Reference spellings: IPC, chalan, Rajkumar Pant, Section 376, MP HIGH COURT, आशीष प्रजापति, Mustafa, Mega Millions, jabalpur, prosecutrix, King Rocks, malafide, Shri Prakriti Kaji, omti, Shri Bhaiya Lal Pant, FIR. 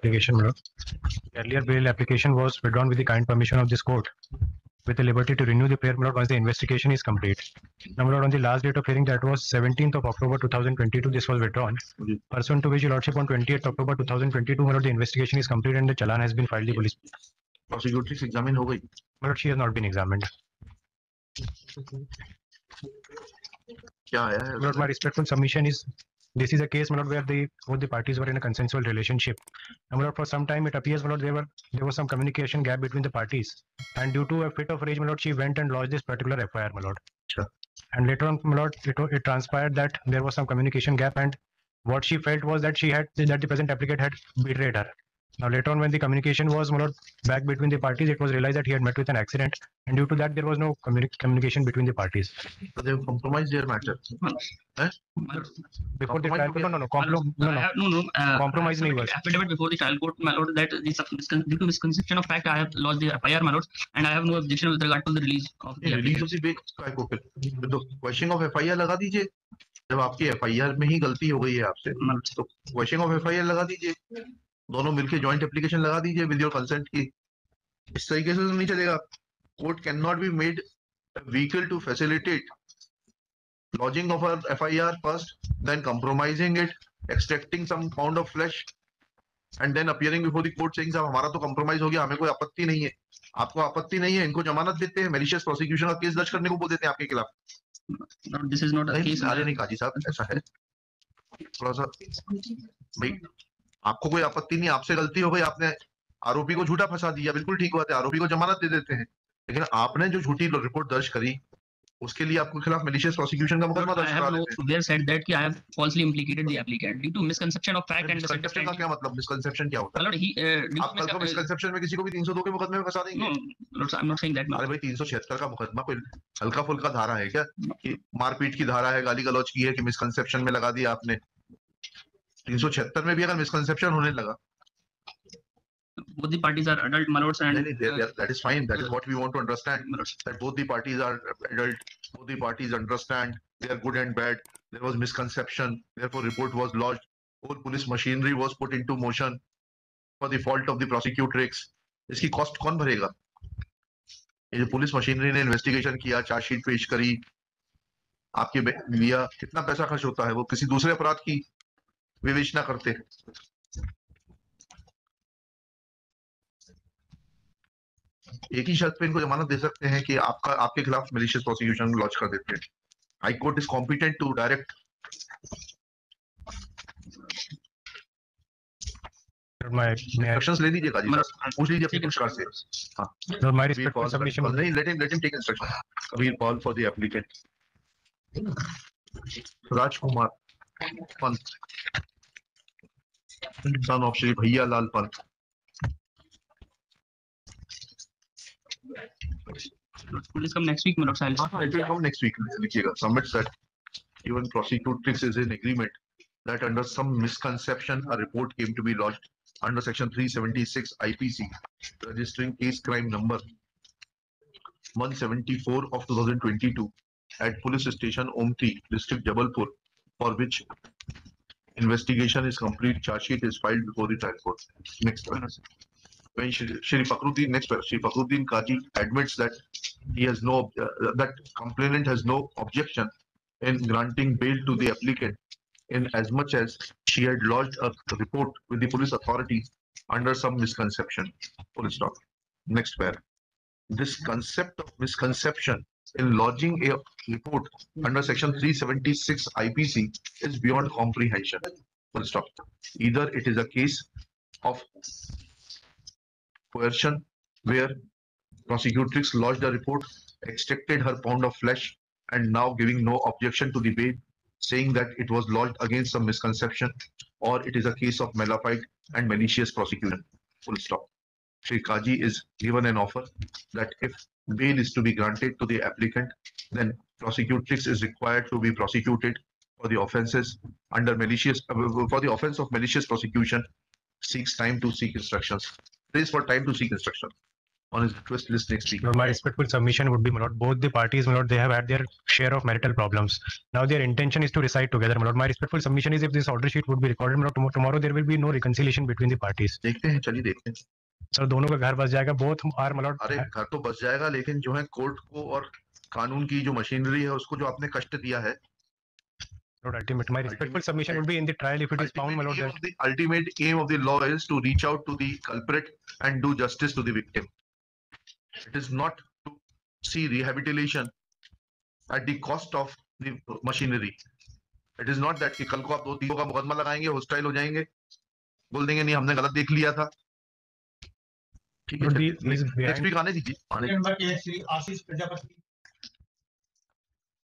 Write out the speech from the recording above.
application, madam. The earlier bail application was withdrawn with the kind permission of this court, with the liberty to renew the prayer once the investigation is complete. Now, on the last date of hearing, that was 17th of October 2022, this was withdrawn. Pursuant to which, Your Lordship, on 28th October 2022, the investigation is complete and the chalan has been filed the police. Prosecutor is examined, but she has not been examined. Lord, my respectful submission is, this is a case, my Lord, where both the parties were in a consensual relationship. And, my Lord, for some time it appears, my Lord, there was some communication gap between the parties. And due to a fit of rage, my Lord, she went and lodged this particular FIR, my Lord. Sure. And later on, my Lord, it transpired that there was some communication gap, and what she felt was that the present applicant had betrayed her. Now, later on, when the communication was, my Lord, back between the parties, it was realized that he had met with an accident, and due to that, there was no communication between the parties. So they have compromised their matter. Before the trial court, compromise was affidavit before the trial court, my Lord, that due to misconception of fact, I have lost the FIR, my Lord, and I have no objection with regard to the release of the release of the bail. The question of FIR लगा दीजिए. जब आपकी FIR में ही गलती हो गई है आपसे, तो question of FIR लगा दीजिए. दोनों मिलके joint application लगा दीजिए with your consent की. इस तरीके से नहीं चलेगा. Court cannot be made a vehicle to facilitate lodging of an FIR first, then compromising it, extracting some pound of flesh, and then appearing before the court saying, "हमारा तो compromise हो गया, हमें कोई आपत्ति नहीं है." आपको आपत्ति नहीं है, इनको जमानत देते हैं, malicious prosecution का केस दर्ज करने को बोल देते हैं आपके खिलाफ. No, this is not a case. आर्य नहीं काजी साहब, ऐसा है. थोड़ा सा भाई. आपको कोई आपत्ति नहीं, आपसे गलती हो गई, आपने आरोपी को झूठा फंसा दिया, बिल्कुल ठीक बात है, आरोपी को जमानत दे देते हैं, लेकिन आपने जो झूठी रिपोर्ट दर्ज करी उसके लिए आपके खिलाफ malicious prosecution का मुकदमा दर्ज करा लेते हैं. Where said that कि I have falsely implicated the applicant due to misconception of fact and deception. का क्या मतलब, misconception क्या होता है? आप कल को misconception में किसी को भी 302 के मुकदमे में फंसा देंगे? No, I'm not saying that. अरे भाई, 376 का मुकदमा कोई हल्का फुल्का धारा है क्या? कि मारपीट की धारा है, गाली गलौज की है, कि misconception में लगा दिया आपने. 376 में भी अगर मिसकंसेप्शन होने लगा, both the parties are adult, my lords, and that is fine. That is what we want to understand. That both the parties are adult, both the parties understand their good and bad. There was misconception, therefore report was lodged. Whole police machinery was put into motion for the fault of the prosecutrix. इसकी cost कौन भरेगा? ये जो police machinery ने investigation किया, chargesheet पेश करी, आपके लिया कितना पैसा खर्च होता है, वो किसी दूसरे अपराध की विवेचना करते हैं. एक ही शर्त पे इनको जमानत दे सकते हैं कि आपके खिलाफ malicious prosecution लॉन्च कर देते हैं. High Court is competent to direct. Instructions ले लीजिए काजी, पूछ लीजिए अपने पुरस्कार से. हाँ. My respectful submission. नहीं, let him take instruction. We call for the applicant. Rajkumar Pant, son of Shri Bhaiya Lal Pant. Please come next week, my Lord. It will come next week. Submits that even prosecutrix is in agreement that under some misconception, a report came to be lodged under Section 376 IPC, registering case crime number 174 of 2022 at police station Omti, district Jabalpur, for which investigation is complete, charge sheet is filed before the trial court. Next one. When Shri Prakriti Kaji admits that he has no that complainant has no objection in granting bail to the applicant, in as much as she had lodged a report with the police authorities under some misconception. Full stop. Next pair. This concept of misconception in lodging a report under Section 376 IPC is beyond comprehension. Full stop. Either it is a case of coercion where prosecutrix lodged a report, extracted her pound of flesh, and now giving no objection to the bail, saying that it was lodged against some misconception, or it is a case of malafide and malicious prosecution. Full stop. Shri Kaji is given an offer that if bail is to be granted to the applicant, then prosecutrix is required to be prosecuted for the offences under malicious, for the offence of malicious prosecution. Seeks time to seek instructions. Prays for time to seek instruction. on his request list next week. No, my respectful submission would be, my lord, both the parties, my lord, they have had their share of marital problems. Now their intention is to reside together, my lord. My respectful submission is, if this order sheet would be recorded, my lord, tomorrow there will be no reconciliation between the parties. Sir, दोनों का घर बस जाएगा, both are, my lord. अरे घर तो बस जाएगा, लेकिन जो है कोर्ट को और कानून की जो मशीनरी है उसको जो आपने कष्ट दिया है. Lord, ultimate, my respectful submission would be, in the trial, if it is found, my lord, that the ultimate aim of the law is to reach out to the culprit and do justice to the victim. It is not to see rehabilitation at the cost of the machinery. It is not that कि कल को आप दो तीनों का मुकदमा लगाएंगे, hostile हो जाएंगे, बोल देंगे नहीं हमने गलत देख लिया था. ठीक है, next week आने दीजिए. आशीष प्रजापति.